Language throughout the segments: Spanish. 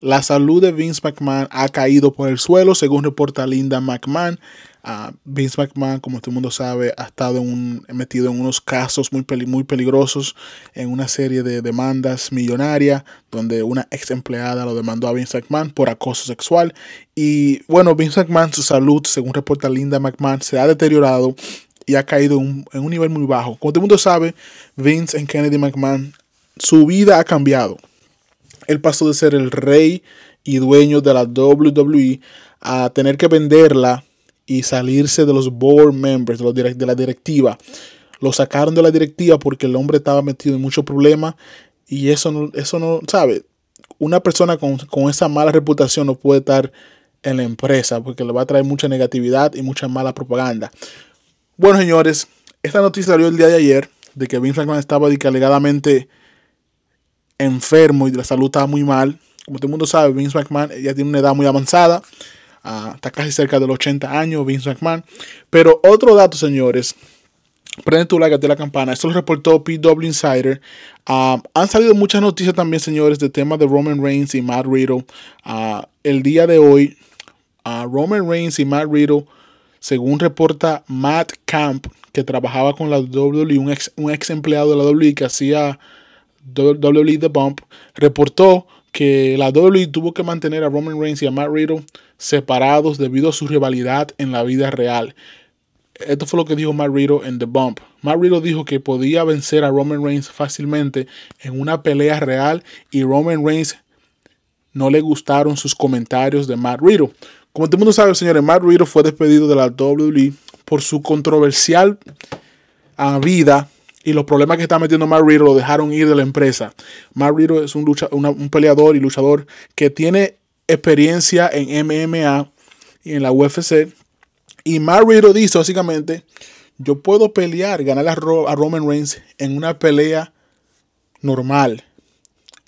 La salud de Vince McMahon ha caído por el suelo, según reporta Linda McMahon. Vince McMahon, como todo el mundo sabe, ha estado metido en unos casos muy peligrosos, en una serie de demandas millonarias, donde una ex empleada lo demandó a Vince McMahon por acoso sexual. Y bueno, Vince McMahon, su salud, según reporta Linda McMahon, se ha deteriorado y ha caído en un nivel muy bajo. Como todo el mundo sabe, Vince Kennedy McMahon, su vida ha cambiado. Él pasó de ser el rey y dueño de la WWE a tener que venderla y salirse de los board members, de la directiva. Lo sacaron de la directiva porque el hombre estaba metido en muchos problemas. Y eso no, ¿sabe? Una persona con esa mala reputación no puede estar en la empresa porque le va a traer mucha negatividad y mucha mala propaganda. Bueno, señores, esta noticia salió el día de ayer de que Vince McMahon estaba alegadamente enfermo y la salud estaba muy mal. Como todo el mundo sabe, Vince McMahon ya tiene una edad muy avanzada, está casi cerca de los 80 años Vince McMahon. Pero otro dato, señores, prende tu like, activa la campana. Esto lo reportó PW Insider. Han salido muchas noticias también, señores, de temas de Roman Reigns y Matt Riddle. El día de hoy, Roman Reigns y Matt Riddle, según reporta Matt Camp, que trabajaba con la WWE, un ex empleado de la WWE que hacía WWE The Bump, reportó que la WWE tuvo que mantener a Roman Reigns y a Matt Riddle separados debido a su rivalidad en la vida real. Esto fue lo que dijo Matt Riddle en The Bump. Matt Riddle dijo que podía vencer a Roman Reigns fácilmente en una pelea real y Roman Reigns no le gustaron sus comentarios de Matt Riddle. Como todo el mundo sabe, señores, Matt Riddle fue despedido de la WWE por su controversial vida. Y los problemas que está metiendo Matt Riddle lo dejaron ir de la empresa. Matt Riddle es un peleador y luchador que tiene experiencia en MMA y en la UFC. Y Matt Riddle dice básicamente, yo puedo pelear, ganar a Roman Reigns en una pelea normal.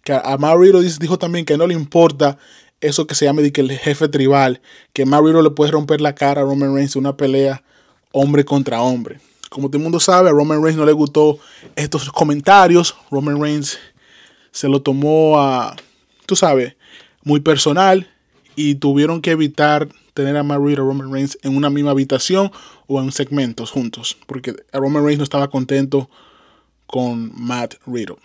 Que a Matt Riddle dijo también que no le importa eso que se llama de que el jefe tribal. Que Matt Riddle le puede romper la cara a Roman Reigns en una pelea hombre contra hombre. Como todo el mundo sabe, a Roman Reigns no le gustó estos comentarios. Roman Reigns se lo tomó a, tú sabes, muy personal. Y tuvieron que evitar tener a Matt Riddle y a Roman Reigns en una misma habitación o en segmentos juntos. Porque Roman Reigns no estaba contento con Matt Riddle.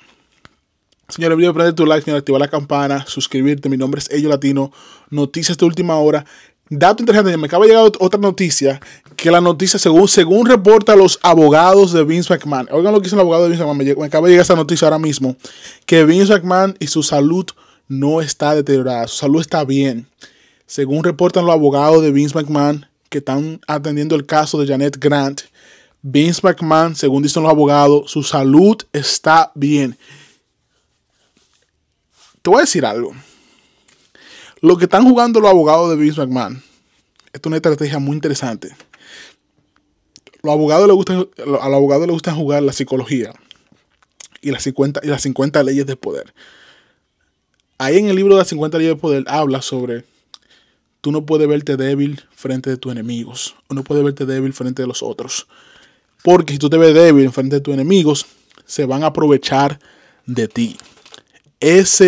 Señores, olviden prender tu like, señores, activar la campana, suscribirte. Mi nombre es Ello Latino. Noticias de última hora. Dato interesante, me acaba de llegar otra noticia, que la noticia según reporta los abogados de Vince McMahon. Oigan lo que dicen los abogados de Vince McMahon, me acaba de llegar esa noticia ahora mismo, que Vince McMahon y su salud no está deteriorada, su salud está bien. Según reportan los abogados de Vince McMahon, que están atendiendo el caso de Janet Grant, Vince McMahon, según dicen los abogados, su salud está bien. Te voy a decir algo. Lo que están jugando los abogados de Vince McMahon, esto es una estrategia muy interesante. A los abogados les gusta jugar la psicología y las 50 leyes de poder. Ahí en el libro de las 50 leyes de poder habla sobre tú no puedes verte débil frente de tus enemigos, o no puedes verte débil frente de los otros. Porque si tú te ves débil frente de tus enemigos, se van a aprovechar de ti. Esa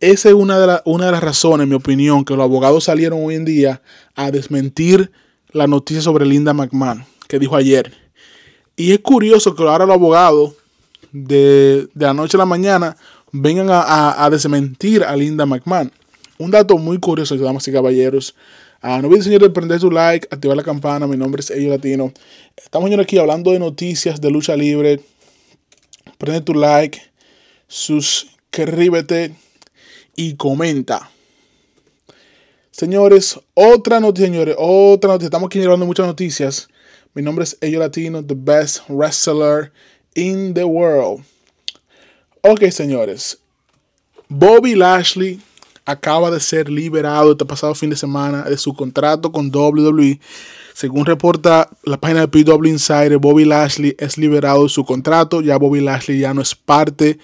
es una de las razones, en mi opinión, que los abogados salieron hoy en día a desmentir la noticia sobre Linda McMahon, que dijo ayer. Y es curioso que ahora los abogados de la noche a la mañana vengan a desmentir a Linda McMahon. Un dato muy curioso, damas y caballeros. No olviden, señores, prender su like, activar la campana. Mi nombre es Ello Latino. Estamos aquí hablando de noticias de lucha libre. Prende tu like, suscríbete y comenta. Señores, otra noticia. Estamos aquí llevando muchas noticias. Mi nombre es Ello Latino, the best wrestler in the world. Ok, señores. Bobby Lashley acaba de ser liberado este pasado fin de semana de su contrato con WWE. Según reporta la página de PW Insider, Bobby Lashley es liberado de su contrato. Ya Bobby Lashley ya no es parte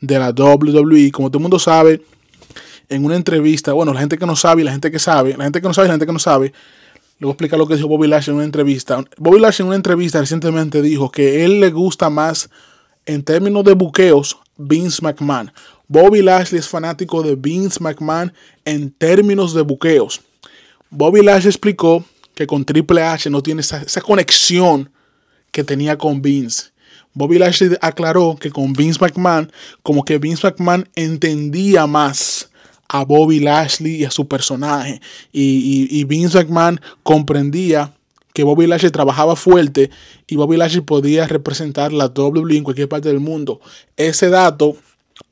de la WWE. Como todo el mundo sabe, en una entrevista, bueno, la gente que no sabe y la gente que sabe, le voy a explicar lo que dijo Bobby Lashley en una entrevista. Bobby Lashley en una entrevista recientemente dijo que él le gusta más, en términos de buqueos, Vince McMahon. Bobby Lashley es fanático de Vince McMahon en términos de buqueos. Bobby Lashley explicó que con Triple H no tiene esa conexión que tenía con Vince. Bobby Lashley aclaró que con Vince McMahon, como que Vince McMahon entendía más a Bobby Lashley y a su personaje. Y Vince McMahon comprendía que Bobby Lashley trabajaba fuerte y Bobby Lashley podía representar la WWE en cualquier parte del mundo. Ese dato,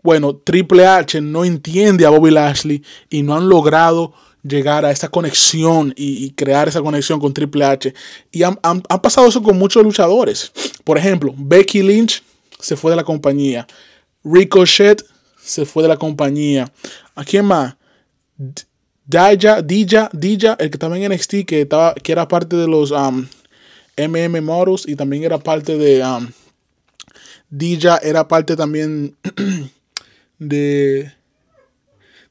bueno, Triple H no entiende a Bobby Lashley y no han logrado llegar a esa conexión y crear esa conexión con Triple H. Y han pasado eso con muchos luchadores. Por ejemplo, Becky Lynch se fue de la compañía. Ricochet se fue de la compañía. ¿A quién más? Dija, el que también en NXT, que era parte de los MM Models y también era parte de... Dija era parte también del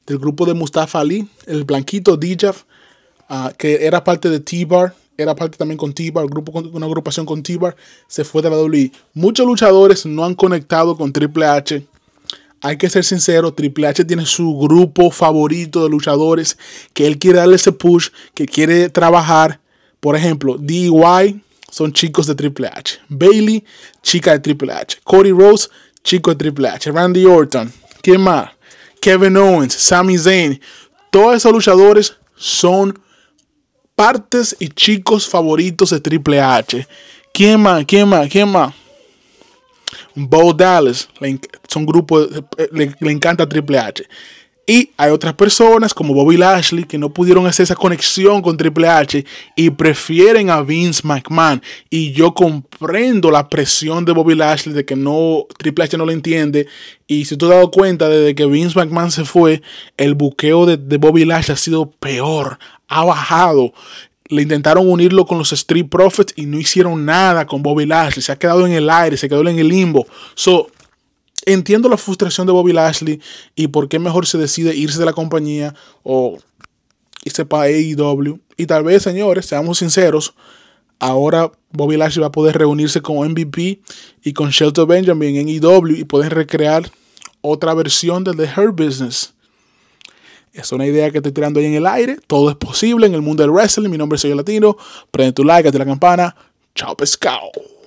grupo de Mustafa Ali, el blanquito Dija, que era parte de T-Bar, era parte también con T-Bar, una agrupación con T-Bar, se fue de la WWE. Muchos luchadores no han conectado con Triple H. Hay que ser sincero, Triple H tiene su grupo favorito de luchadores que él quiere darle ese push, que quiere trabajar. Por ejemplo, DIY son chicos de Triple H. Bailey, chica de Triple H. Cody Rhodes, chico de Triple H. Randy Orton, ¿quién más? Kevin Owens, Sami Zayn. Todos esos luchadores son partes y chicos favoritos de Triple H. ¿Quién más? ¿Quién más? ¿Quién más? Bo Dallas, son grupos, le encanta a Triple H. Y hay otras personas como Bobby Lashley que no pudieron hacer esa conexión con Triple H y prefieren a Vince McMahon. Y yo comprendo la presión de Bobby Lashley de que no, Triple H no lo entiende. Y si tú te has dado cuenta, desde que Vince McMahon se fue, el buqueo de Bobby Lashley ha sido peor, ha bajado. Le intentaron unirlo con los Street Profits y no hicieron nada con Bobby Lashley. Se ha quedado en el aire, se quedó en el limbo. So, entiendo la frustración de Bobby Lashley y por qué mejor se decide irse de la compañía o irse para AEW. Y tal vez, señores, seamos sinceros, ahora Bobby Lashley va a poder reunirse con MVP y con Shelton Benjamin en AEW y poder recrear otra versión de The Hurt Business. Es una idea que estoy tirando ahí en el aire. Todo es posible en el mundo del wrestling. Mi nombre es Soy Latino. Prende tu like, activa la campana. Chao, pescado.